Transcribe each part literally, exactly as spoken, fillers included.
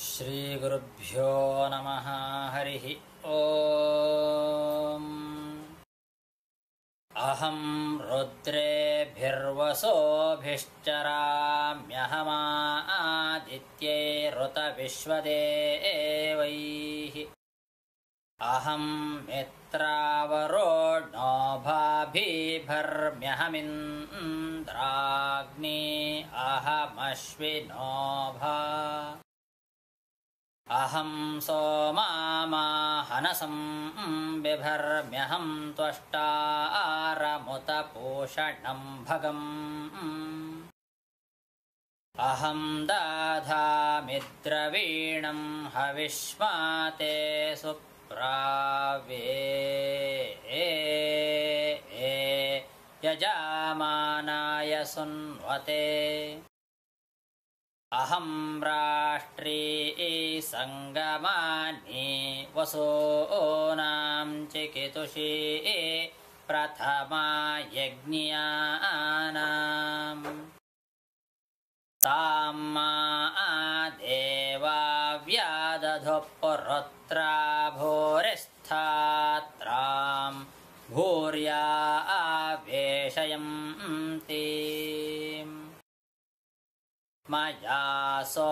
श्रीगुरुभ्यो नमः। हरिः ओम। अहं रुद्रेभिर्वसोभिश्चराम्यहमा आदित्ये ऋत विश्वदेवैः। अहं मित्रावरुणो भाभिर्म्यहमिन्द्राग्नि अहमश्विनो भा। अहं सोमाहनसं बिभर्म्यहं त्वष्टारमुत पूषणं भगम्। अहं दधामि द्रवीणं हविष्माते सुप्रावे यजामानाय सुन्वते। अहं राष्ट्री संगमानि वसूनां चिकितुषी प्रथमा यज्ञियानां। तां मा देवा व्यादधो पुरत्रा भूरिस्थात्रां भूर्या आवेशयन्ति। मया सो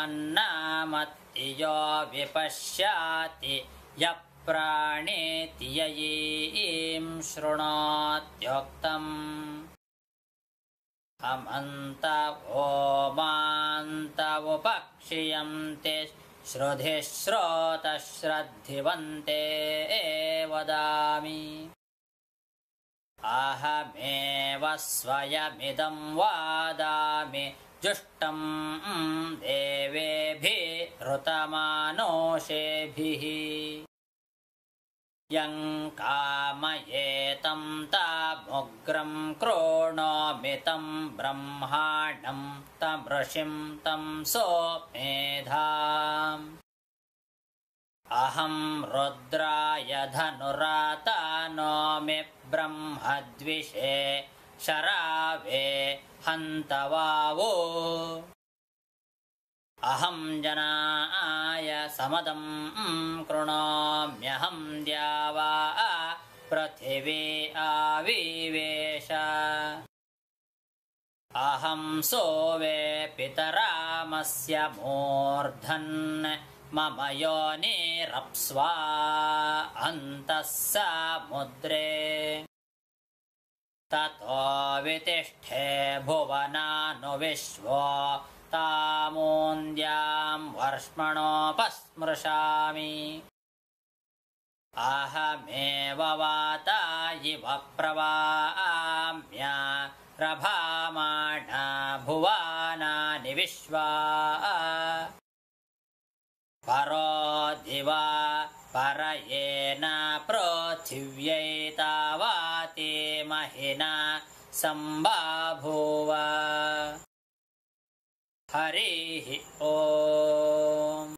अन्नामत्तियो विपश्याति यः प्राणेति ययीं शृणोत्योक्तम्। अमन्त ओमान्त उपक्षियन्ते श्रुधि श्रोतश्रद्धिवन्ते वदामि। अहमेव स्वयमिदं वदामि जुष्टं देवेभिः ऋतमानोषेभिः। यं कामयेतं तमुग्रं कृणोमि तं ब्रह्माणं तं ऋषिं तं सोमेधाम्। अहं रुद्राय धनुरातनोमि ब्रह्मद्विषे शरावे हन्तवावो। अहं जनाय समदं कृणोम्यहं द्यावा पृथिवी आविवेश। अहं सोवे पितरामस्य मूर्धन् मम योनिरप्स्वा अन्तः समुद्रे। ततो वितिष्ठे भुवनानु विश्वो तामोन्द्यां वर्ष्मणोपस्मृशामि। अहमेव वाता इव प्रवाम्या रभामाणा भुवनानि विश्वा। परो दिवा परयेना पृथिव्यैतावाति महिना सम्बाभूव। हरिः ओम्।